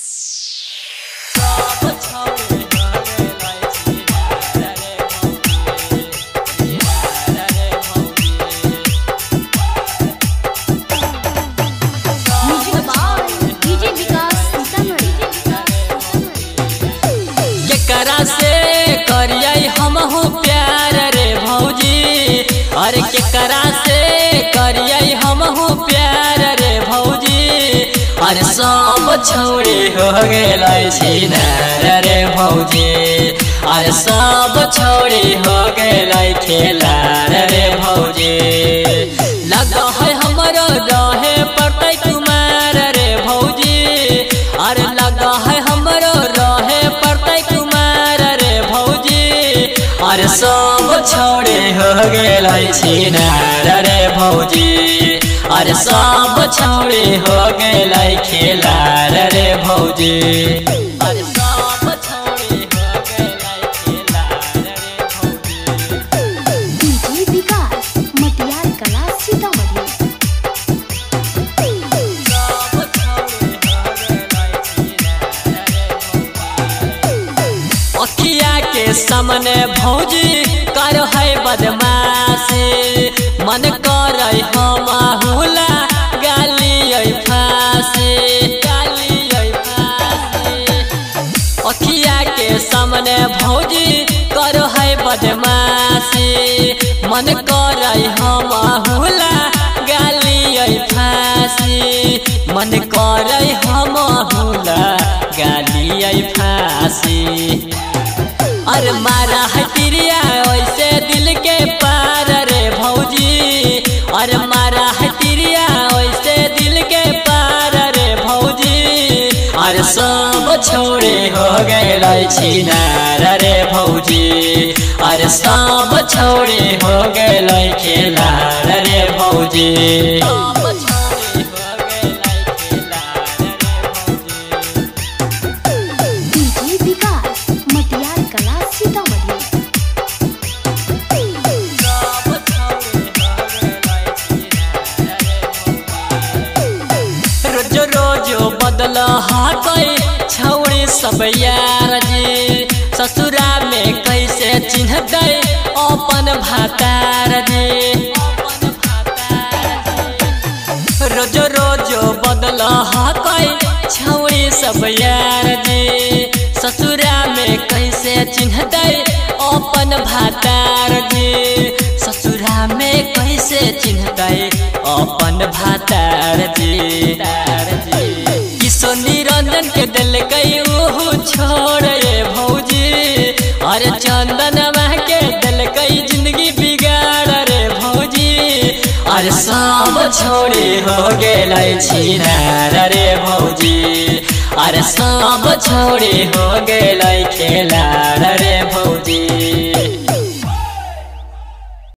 करा से करिए हम हो प्यार रे भौजी, अरे के करा से करिए हम हो प्यार रे भौजी, अरे सब छौरी हो गइलई छिनार रे भौजी, अरे सब छौरी हो गइलई खेलार रे भौजी। लग है हमरो रहे पड़तई कुमार रे भौजी, अरे लग है हमरो रहे पड़तई अरे सब छौरी हो गइलई छिनार रे भौजी, अरे सब छौरी हो गइलई खेलार रे भौजी, अरे सब छौरी हो गइलई खेलार रे भौजी। डीजे विकास मटियार कला सीतामढ़ी। अखिया के सामने भौजी कर है बदमाशी, मन कर हम हुला गाली फांसी, गाली फांसी। अखिया के सामने भौजी कर है बदमाशी, मन कर हम हुला गाली फांसी, मन कर हम हुला गाली फांसी। अरे मारा है तिरिया ऐसे दिल के पार रे भौजी, अरे मारा है तिरिया ऐसे दिल के पार रे भौजी, अरे सब छौरी हो गइलई छिनार रे भौजी, अरे सब छौरी हो गइलई खेलार रे भौजी। कोई छौरी सब यार जी, ससुरा में कैसे चिन्हते अपन भातार जी, रोज रोज बदल कोई छौरी सब यार जी, ससुरा में कैसे चिन्हते अपन भातार जी, ससुरा में कैसे चिन्हते अपन भातार जी। सोनी रंजन के दिल गई ऊहू छोड़ रे भौजी, अरे चंदन माह के दिल गई जिंदगी बिगाड़ रे भौजी, अरे सब छौरी हो गइलई छिनार रे भौजी, अरे सब छौरी हो गइलई खेलार